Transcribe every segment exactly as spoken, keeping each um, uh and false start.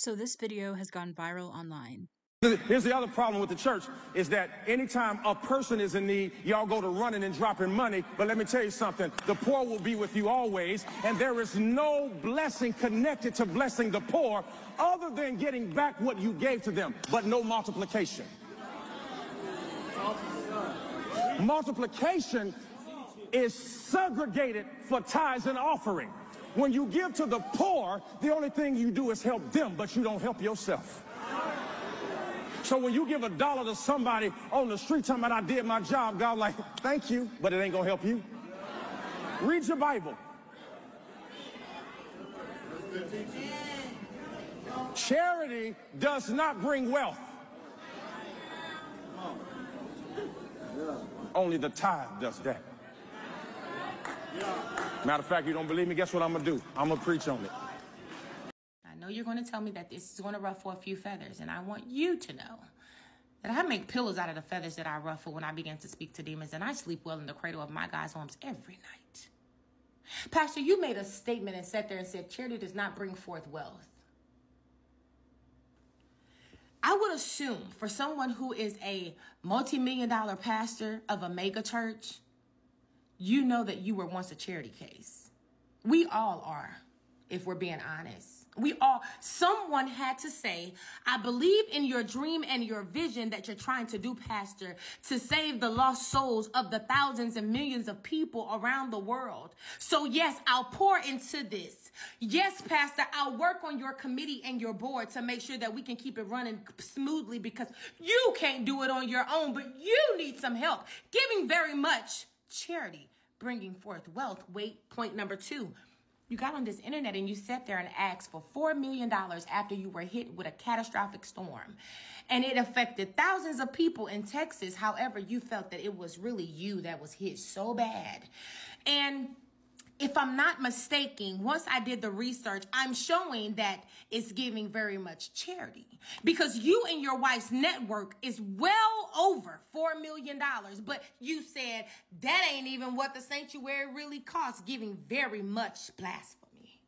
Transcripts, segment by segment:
so this video has gone viral online. Here's the other problem with the church is that anytime a person is in need, y'all go to running and dropping money. But let me tell you something. The poor will be with you always. And there is no blessing connected to blessing the poor other than getting back what you gave to them, but no multiplication. Multiplication is segregated for tithes and offering. When you give to the poor, the only thing you do is help them, but you don't help yourself. So when you give a dollar to somebody on the street talking about I did my job, God like, thank you, but it ain't gonna help you. Read your Bible. Charity does not bring wealth. Only the tithe does that. Matter of fact, you don't believe me, guess what I'm gonna do? I'm gonna preach on it. I know you're going to tell me that this is going to ruffle a few feathers, and I want you to know that I make pillows out of the feathers that I ruffle when I begin to speak to demons, and I sleep well in the cradle of my God's arms every night. Pastor, you made a statement and sat there and said, charity does not bring forth wealth. I would assume for someone who is a multi-million dollar pastor of a mega church, you know that you were once a charity case. We all are, if we're being honest. We all, someone had to say, I believe in your dream and your vision that you're trying to do, Pastor, to save the lost souls of the thousands and millions of people around the world. So yes, I'll pour into this. Yes, Pastor, I'll work on your committee and your board to make sure that we can keep it running smoothly because you can't do it on your own, but you need some help. Giving very much charity, bringing forth wealth. Wait, point number two. You got on this internet and you sat there and asked for four million dollars after you were hit with a catastrophic storm. And it affected thousands of people in Texas. However, you felt that it was really you that was hit so bad. And if I'm not mistaken, once I did the research, I'm showing that it's giving very much charity because you and your wife's network is well over four million dollars. But you said that ain't even what the sanctuary really costs, giving very much blasphemy.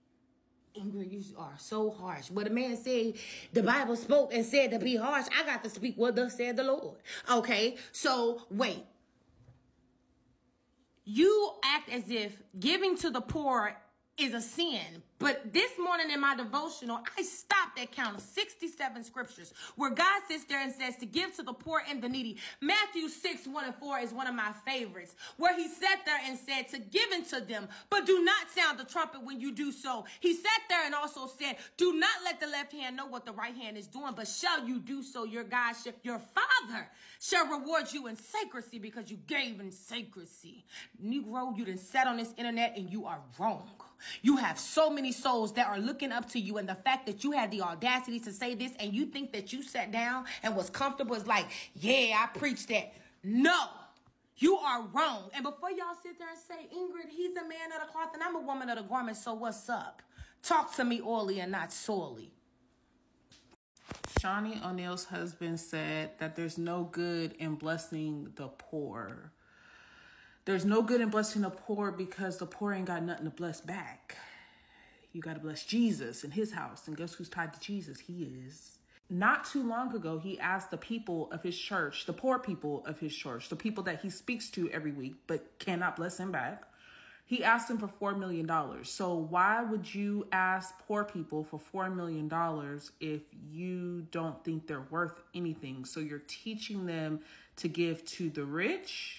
Ingrid, you are so harsh. What a man said, the Bible spoke and said to be harsh. I got to speak what thus said the Lord. Okay, so wait. You act as if giving to the poor is a sin. But this morning in my devotional, I stopped at count of sixty-seven scriptures where God sits there and says to give to the poor and the needy. Matthew six, one and four is one of my favorites where he sat there and said to give into them, but do not sound the trumpet when you do so. He sat there and also said, do not let the left hand know what the right hand is doing, but shall you do so, your God, your Father shall reward you in secrecy because you gave in secrecy. Negro, you done sat on this internet and you are wrong. You have so many souls that are looking up to you, and the fact that you had the audacity to say this and you think that you sat down and was comfortable is like, yeah, I preached that. No, you are wrong. And before y'all sit there and say, Ingrid, he's a man of the cloth and I'm a woman of the garment, so what's up? Talk to me oily and not sorely. Shawnee O'Neill's husband said that there's no good in blessing the poor. There's no good in blessing the poor because the poor ain't got nothing to bless back. You got to bless Jesus and his house. And guess who's tied to Jesus? He is. Not too long ago, he asked the people of his church, the poor people of his church, the people that he speaks to every week but cannot bless him back. He asked them for four million dollars. So why would you ask poor people for four million dollars if you don't think they're worth anything? So you're teaching them to give to the rich?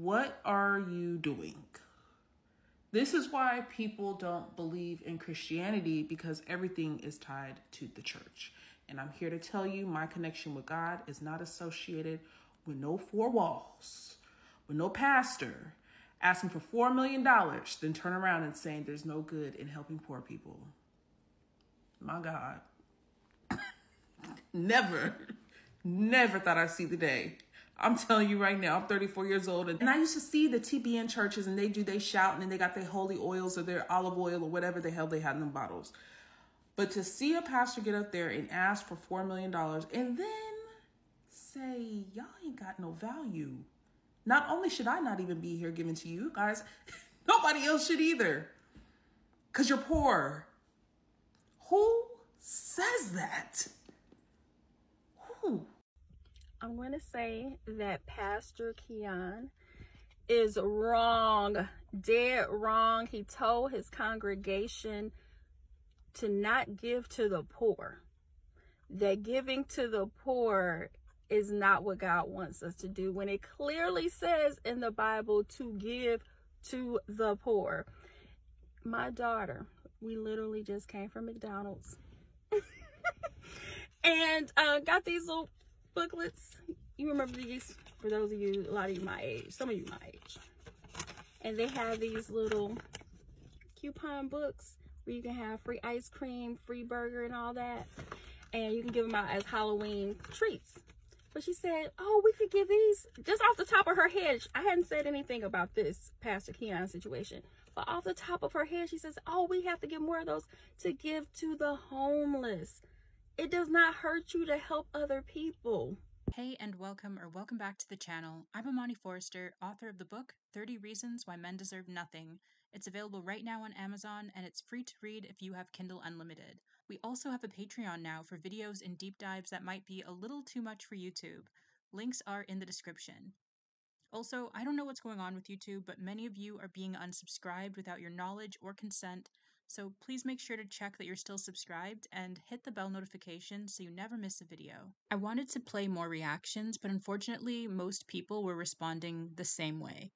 What are you doing? This is why people don't believe in Christianity, because everything is tied to the church. And I'm here to tell you my connection with God is not associated with no four walls, with no pastor asking for four million dollars, then turn around and saying there's no good in helping poor people. My God. Never, never thought I'd see the day. I'm telling you right now, I'm thirty-four years old. And I used to see the T B N churches and they do, they shout and then they got their holy oils or their olive oil or whatever the hell they had in them bottles. But to see a pastor get up there and ask for four million dollars and then say, y'all ain't got no value. Not only should I not even be here giving to you guys, nobody else should either. Cause you're poor. Who said does that? Whew. I'm going to say that Pastor Keion is wrong, dead wrong. He told his congregation to not give to the poor. That giving to the poor is not what God wants us to do, when it clearly says in the Bible to give to the poor. My daughter, we literally just came from McDonald's and uh, got these little booklets. You remember these, for those of you, a lot of you my age, some of you my age. And they have these little coupon books where you can have free ice cream, free burger and all that. And you can give them out as Halloween treats. But she said, oh, we could give these, just off the top of her head. I hadn't said anything about this Pastor Keion situation. But off the top of her head, she says, oh, we have to give more of those to give to the homeless. It does not hurt you to help other people. Hey, and welcome or welcome back to the channel. I'm Imani Forester, author of the book, thirty reasons why men deserve nothing. It's available right now on Amazon, and it's free to read if you have Kindle Unlimited. We also have a Patreon now for videos and deep dives that might be a little too much for YouTube. Links are in the description. Also, I don't know what's going on with YouTube, but many of you are being unsubscribed without your knowledge or consent, so please make sure to check that you're still subscribed and hit the bell notification so you never miss a video. I wanted to play more reactions, but unfortunately, most people were responding the same way.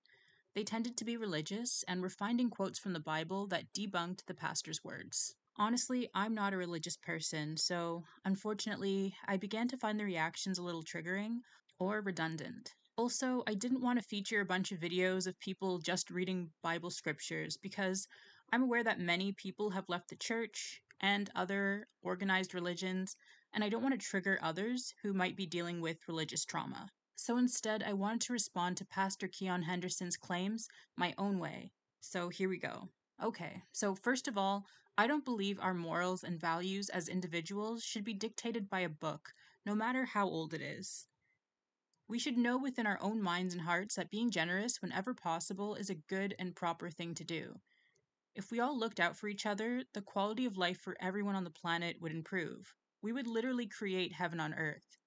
They tended to be religious and were finding quotes from the Bible that debunked the pastor's words. Honestly, I'm not a religious person, so unfortunately, I began to find the reactions a little triggering or redundant. Also, I didn't want to feature a bunch of videos of people just reading Bible scriptures because I'm aware that many people have left the church and other organized religions, and I don't want to trigger others who might be dealing with religious trauma. So instead, I wanted to respond to Pastor Keion Henderson's claims my own way. So here we go. Okay, so first of all, I don't believe our morals and values as individuals should be dictated by a book, no matter how old it is. We should know within our own minds and hearts that being generous whenever possible is a good and proper thing to do. If we all looked out for each other, the quality of life for everyone on the planet would improve. We would literally create heaven on earth.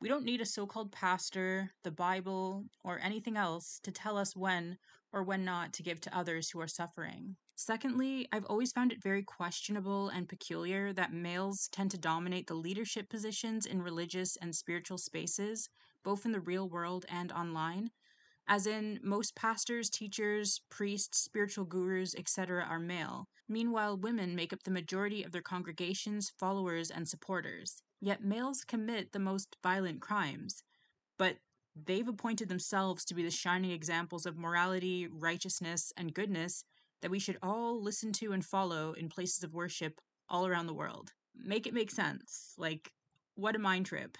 We don't need a so-called pastor, the Bible, or anything else to tell us when or when not to give to others who are suffering. Secondly, I've always found it very questionable and peculiar that males tend to dominate the leadership positions in religious and spiritual spaces, both in the real world and online. As in, most pastors, teachers, priests, spiritual gurus, et cetera are male. Meanwhile, women make up the majority of their congregations, followers, and supporters. Yet males commit the most violent crimes, but they've appointed themselves to be the shining examples of morality, righteousness, and goodness that we should all listen to and follow in places of worship all around the world. Make it make sense. Like, what a mind trip.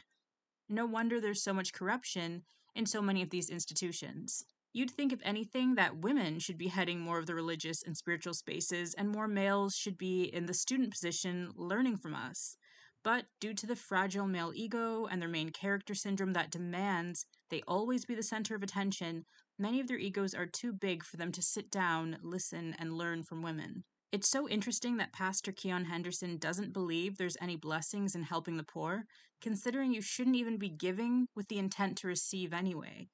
No wonder there's so much corruption in so many of these institutions. You'd think, if anything, that women should be heading more of the religious and spiritual spaces, and more males should be in the student position learning from us. But due to the fragile male ego and their main character syndrome that demands they always be the center of attention, many of their egos are too big for them to sit down, listen, and learn from women. It's so interesting that Pastor Keion Henderson doesn't believe there's any blessings in helping the poor, considering you shouldn't even be giving with the intent to receive anyway.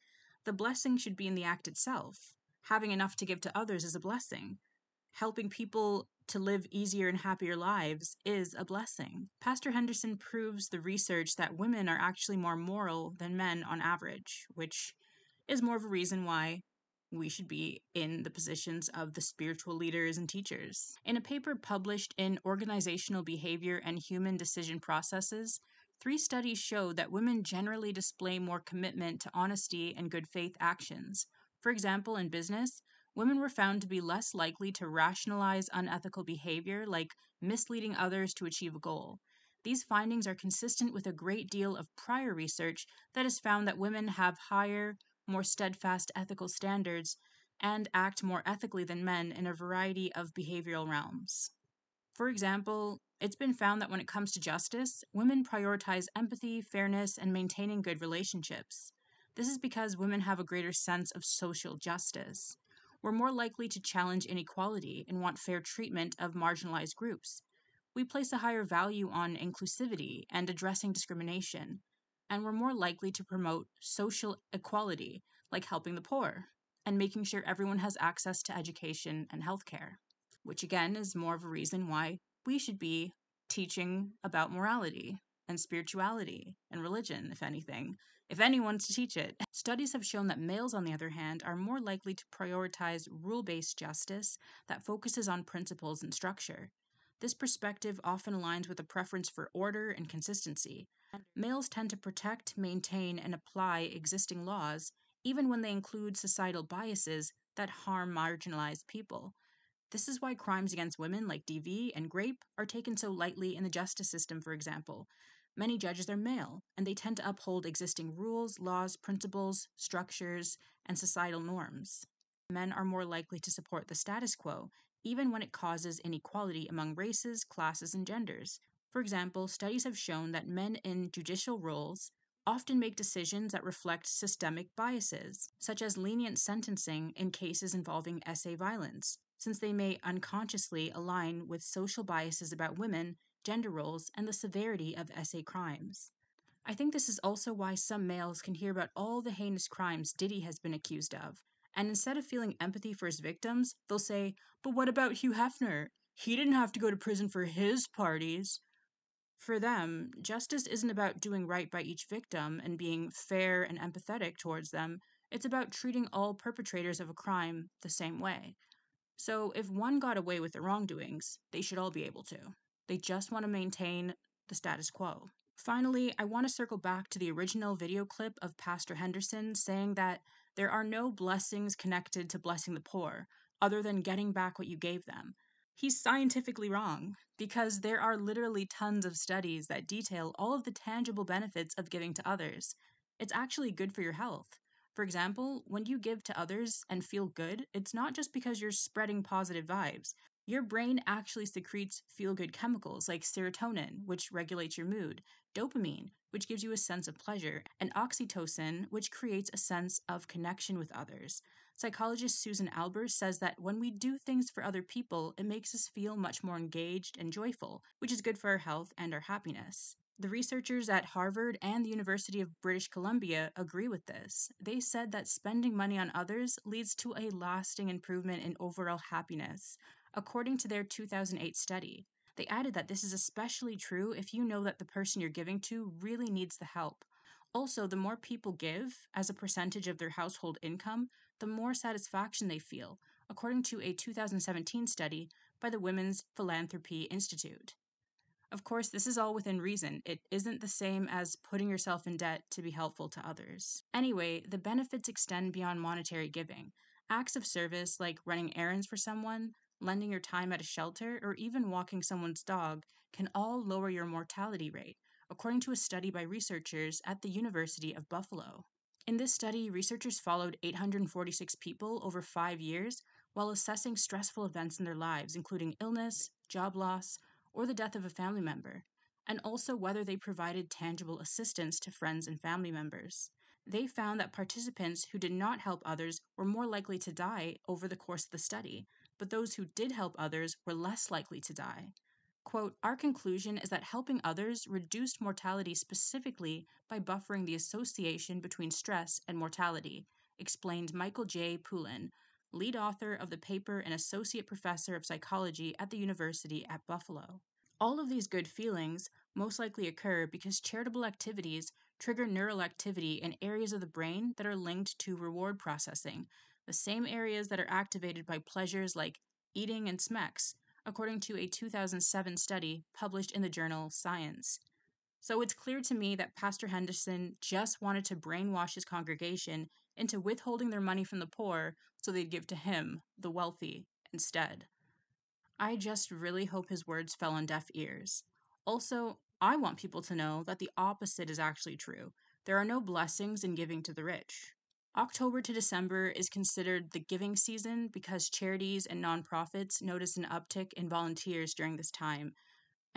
The blessing should be in the act itself. Having enough to give to others is a blessing. Helping people to live easier and happier lives is a blessing. Pastor Henderson proves the research that women are actually more moral than men on average, which is more of a reason why we should be in the positions of the spiritual leaders and teachers. In a paper published in Organizational Behavior and Human Decision Processes, three studies show that women generally display more commitment to honesty and good faith actions. For example, in business, women were found to be less likely to rationalize unethical behavior like misleading others to achieve a goal. These findings are consistent with a great deal of prior research that has found that women have higher, more steadfast ethical standards, and act more ethically than men in a variety of behavioral realms. For example, it's been found that when it comes to justice, women prioritize empathy, fairness, and maintaining good relationships. This is because women have a greater sense of social justice. We're more likely to challenge inequality and want fair treatment of marginalized groups. we place a higher value on inclusivity and addressing discrimination, and we're more likely to promote social equality, like helping the poor, and making sure everyone has access to education and healthcare, which again is more of a reason why we should be teaching about morality and spirituality and religion, if anything, if anyone's to teach it. Studies have shown that males, on the other hand, are more likely to prioritize rule-based justice that focuses on principles and structure. This perspective often aligns with a preference for order and consistency. Males tend to protect, maintain, and apply existing laws, even when they include societal biases that harm marginalized people. This is why crimes against women like D V and rape are taken so lightly in the justice system, for example. Many judges are male, and they tend to uphold existing rules, laws, principles, structures, and societal norms. Men are more likely to support the status quo, even when it causes inequality among races, classes, and genders. For example, studies have shown that men in judicial roles often make decisions that reflect systemic biases, such as lenient sentencing in cases involving S A violence, since they may unconsciously align with social biases about women, gender roles, and the severity of S A crimes. I think this is also why some males can hear about all the heinous crimes Diddy has been accused of, and instead of feeling empathy for his victims, they'll say, "But what about Hugh Hefner? He didn't have to go to prison for his parties." For them, justice isn't about doing right by each victim and being fair and empathetic towards them. It's about treating all perpetrators of a crime the same way. So if one got away with the wrongdoings, they should all be able to. They just want to maintain the status quo. Finally, I want to circle back to the original video clip of Pastor Henderson saying that there are no blessings connected to blessing the poor, other than getting back what you gave them. He's scientifically wrong, because there are literally tons of studies that detail all of the tangible benefits of giving to others. It's actually good for your health. For example, when you give to others and feel good, it's not just because you're spreading positive vibes. Your brain actually secretes feel-good chemicals like serotonin, which regulates your mood, dopamine, which gives you a sense of pleasure, and oxytocin, which creates a sense of connection with others. Psychologist Susan Albers says that when we do things for other people, it makes us feel much more engaged and joyful, which is good for our health and our happiness. The researchers at Harvard and the University of British Columbia agree with this. They said that spending money on others leads to a lasting improvement in overall happiness, according to their two thousand eight study. They added that this is especially true if you know that the person you're giving to really needs the help. Also, the more people give, as a percentage of their household income, the more satisfaction they feel, according to a two thousand seventeen study by the Women's Philanthropy Institute. Of course, this is all within reason. It isn't the same as putting yourself in debt to be helpful to others. Anyway, the benefits extend beyond monetary giving. Acts of service, like running errands for someone, lending your time at a shelter, or even walking someone's dog, can all lower your mortality rate, according to a study by researchers at the University of Buffalo. In this study, researchers followed eight hundred forty-six people over five years while assessing stressful events in their lives, including illness, job loss, or the death of a family member, and also whether they provided tangible assistance to friends and family members. They found that participants who did not help others were more likely to die over the course of the study, but those who did help others were less likely to die. Quote, "Our conclusion is that helping others reduced mortality specifically by buffering the association between stress and mortality," explained Michael J. Poulin, lead author of the paper and associate professor of psychology at the University at Buffalo. All of these good feelings most likely occur because charitable activities trigger neural activity in areas of the brain that are linked to reward processing, the same areas that are activated by pleasures like eating and smacks, according to a two thousand seven study published in the journal Science. So it's clear to me that Pastor Henderson just wanted to brainwash his congregation into withholding their money from the poor so they'd give to him, the wealthy, instead. I just really hope his words fell on deaf ears. Also, I want people to know that the opposite is actually true. There are no blessings in giving to the rich. October to December is considered the giving season because charities and nonprofits notice an uptick in volunteers during this time,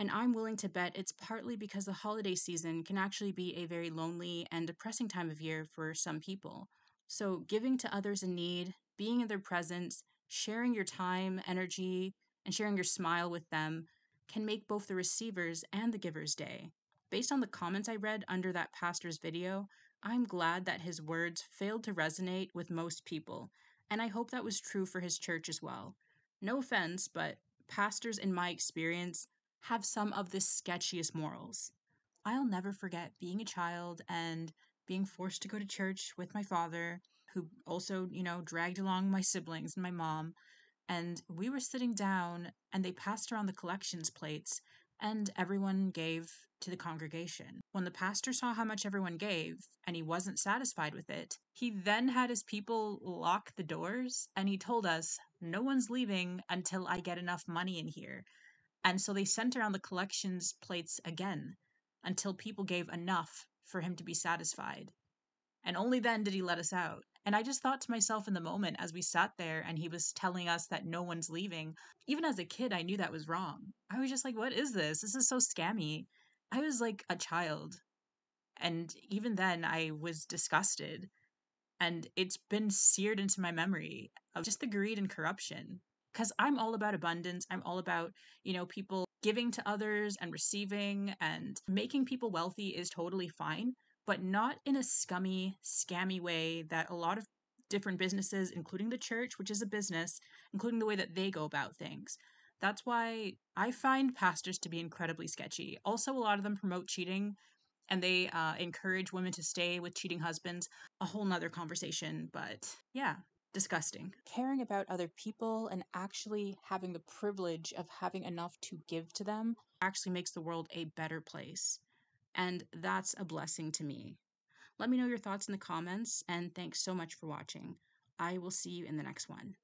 and I'm willing to bet it's partly because the holiday season can actually be a very lonely and depressing time of year for some people. So giving to others in need, being in their presence, sharing your time, energy, and sharing your smile with them, can make both the receiver's and the giver's day. Based on the comments I read under that pastor's video, I'm glad that his words failed to resonate with most people, and I hope that was true for his church as well. No offense, but pastors, in my experience, have some of the sketchiest morals. I'll never forget being a child and being forced to go to church with my father, who also, you know, dragged along my siblings and my mom. And we were sitting down, and they passed around the collections plates, and everyone gave to the congregation. When the pastor saw how much everyone gave, and he wasn't satisfied with it, he then had his people lock the doors, and he told us, "No one's leaving until I get enough money in here." And so they sent around the collections plates again, until people gave enough for him to be satisfied. And only then did he let us out. And I just thought to myself in the moment as we sat there and he was telling us that no one's leaving, even as a kid, I knew that was wrong. I was just like, what is this? This is so scammy. I was like a child. And even then I was disgusted. And it's been seared into my memory of just the greed and corruption. Because I'm all about abundance. I'm all about, you know, people giving to others and receiving, and making people wealthy is totally fine, but not in a scummy, scammy way that a lot of different businesses, including the church, which is a business, including the way that they go about things. That's why I find pastors to be incredibly sketchy. Also, a lot of them promote cheating, and they uh, encourage women to stay with cheating husbands. A whole nother conversation, but yeah, disgusting. Caring about other people and actually having the privilege of having enough to give to them actually makes the world a better place. And that's a blessing to me. Let me know your thoughts in the comments, and thanks so much for watching. I will see you in the next one.